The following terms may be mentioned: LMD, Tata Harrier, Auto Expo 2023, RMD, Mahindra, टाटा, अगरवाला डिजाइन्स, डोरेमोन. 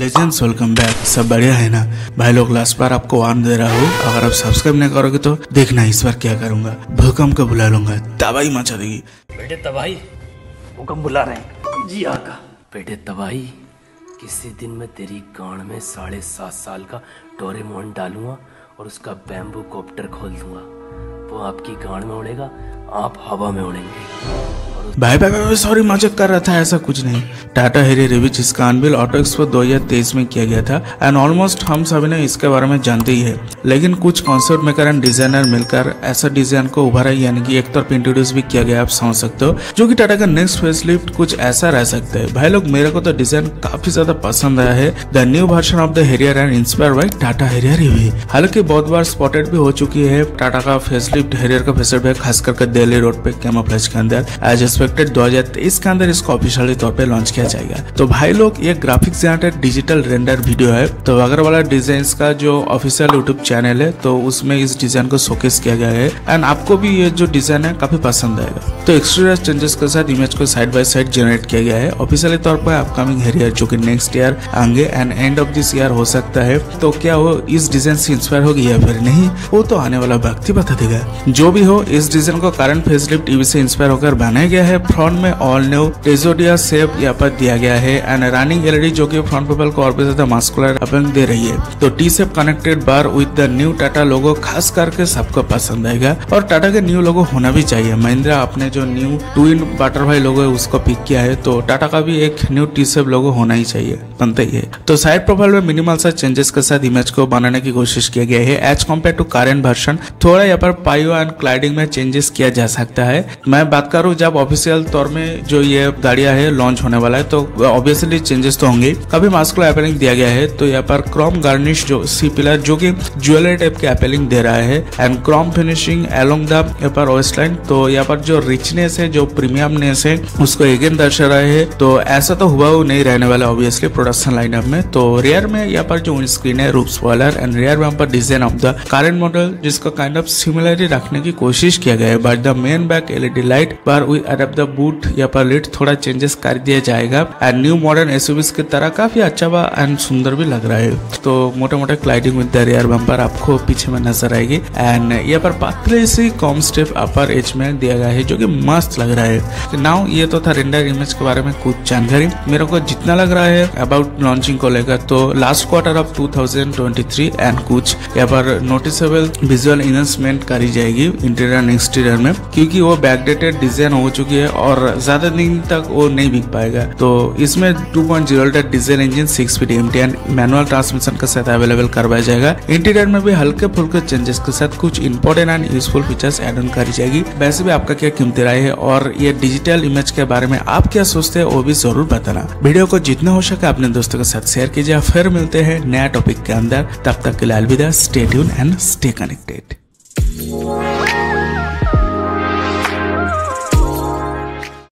Legends welcome back. सब बढ़िया है ना भाई लोग। लास्ट बार आपको वार्न दे रहा हूँ, अगर आप सब्सक्राइब नहीं करोगे तो देखना इस बार क्या करूंगा। भूकंप को बुला लूंगा, तबाही मचा देगी। बेटे तबाही, भूकंप बुला रहे हैं जी आका। बेटे तबाही, किसी दिन मैं तेरी गांड में 7.5 साल का डोरेमोन डालूंगा और उसका बैम्बू कॉप्टर खोल दूंगा। वो आपकी गांड में उड़ेगा, आप हवा में उड़ेंगे। भाई सॉरी, मजाक कर रहा था, ऐसा कुछ नहीं। टाटा हेरियर रिविच इसका अनवील ऑटो एक्सपो 2023 में किया गया था एंड ऑलमोस्ट हम सभी ने इसके बारे में जानते ही है, लेकिन कुछ कॉन्सेप्ट मेकर एंड डिजाइनर मिलकर ऐसा डिजाइन को उभारा, यानी कि एक तरफ इंट्रोड्यूस भी किया गया, आप समझ सकते हो, जो कि टाटा का नेक्स्ट फेसलिफ्ट कुछ ऐसा रह सकता है। भाई लोग मेरे को तो डिजाइन काफी ज्यादा पसंद आया है। The new version of the Harrier and inspired by टाटा Harrier रिवी। हालांकि बहुत बार स्पॉटेड भी हो चुकी है टाटा का फेसलिफ्ट, हेरियर का फेसलिफ्ट, खास करके दिल्ली रोड पे कैमोफ्लेज के अंदर। एज 2023 के अंदर इसको ऑफिशियली तौर पे लॉन्च किया जाएगा। तो भाई लोग ये graphics generated digital render video है। तो अगरवाला डिजाइन्स का जो ऑफिशियल यूट्यूब चैनल है, तो उसमें इस डिजाइन को शोकेस किया गया है एंड आपको भी ये जो डिजाइन है काफी पसंद आएगा। तो एक्सटीरियर चेंजेस के साथ इमेज को साइड बाय साइड जनरेट किया गया है। ऑफिशियली तौर पर अपकमिंग हेरियर जो की नेक्स्ट ईयर आगे and end of this year हो सकता है। तो क्या वो इस डिजाइन से इंस्पायर होगी या फिर नहीं, वो तो आने वाला वक्त ही बता देगा। जो भी हो, इस डिजाइन को करंट फेसलिफ्ट टीवी से इंस्पायर होकर बनाया गया है। फ्रंट में ऑल न्यू टेजोडिया शेप यहाँ पर दिया गया है एंड रनिंग एलईडी जो कि फ्रंट प्रोफाइल को और भी ज्यादा मस्कुलर अपील दे रही है। तो T shape connected bar with the new टाटा logo खास करके सबको पसंद आएगा और टाटा के न्यू लोगो होना भी चाहिए। महिंद्रा अपने जो न्यू ट्विन बटरफ्लाई लोगो है उसको पिक किया है, तो टाटा का भी एक न्यू टी शेप लोगो होना ही चाहिए, बनता ही है। तो साइड प्रोफाइल में मिनिमल सा चेंजेस के साथ इमेज को बनाने की कोशिश किया गया है। As compared to current version थोड़ा यहाँ पर पाइयो एंड क्लाइडिंग में चेंजेस किया जा सकता है। मैं बात करूँ जब ऑफिशियल तौर में जो ये गाड़ियां है लॉन्च होने वाला है, तो ऑब्वियसली चेंजेस तो होंगे। काफी मास्कुलर अपीलिंग दिया गया है। तो यहाँ पर क्रोम गार्निश जो सी पिलर जो कि ज्वेलरी टाइप के अपीलिंग दे रहा है and chrome finishing along the यहाँ पर वेस्टलाइन। तो यहाँ पर जो रिचनेस है, जो प्रीमियमनेस है, उसको अगेन दर्शा रहा है। तो ऐसा तो हुआ वो नहीं रहने वाला ऑब्वियसली प्रोडक्शन लाइनअप में। तो रियर में यहाँ पर जो स्क्रीन है रूप स्पॉइलर एंड रियर में design of the current model जिसका काइंड ऑफ सिमिलरिटी रखने की कोशिश किया गया है। But the main back LED light bar adopt the boot या पर लिट थोड़ा चेंजेस कर दिया जाएगा एंड न्यू मॉडर्न एसयूवीज की तरह काफी अच्छा वा एंड सुंदर भी लग रहा है। तो मोटा मोटा cladding with the rear bumper आपको पीछे में नजर आएगी एंड यहाँ पर पतले से कॉम स्टेप अपर एज में दिया गया है जो कि मस्त लग रहा है। नाउ ये तो था रेंडर इमेज के बारे में कुछ जानकारी। मेरे को जितना लग रहा है अबाउट लॉन्चिंग को लेकर, तो लास्ट क्वार्टर ऑफ 2023 एंड कुछ यहाँ पर नोटिसेबल विजुअल एनहांसमेंट करी जाएगी इंटीरियर एंड एक्सटीरियर में, क्योंकि वो बैकडेटेड डिजाइन हो चुकी है और ज्यादा दिन तक वो नहीं बिक पाएगा। तो इसमें 2.0 litre diesel engine 6 speed MT and manual transmission के साथ अवेलेबल करवाया जाएगा। इंटीरियर में भी हल्के फुल्के चेंजेस के साथ कुछ important and useful features add on करी जाएगी। वैसे भी आपका क्या कीमती राय है और ये डिजिटल इमेज के बारे में आप क्या सोचते हैं, वो भी जरूर बताना। वीडियो को जितना हो सके अपने दोस्तों के साथ शेयर कीजिए। फिर मिलते हैं नया टॉपिक के अंदर, तब तक के लिए अलविदा। Stay tuned and stay connected.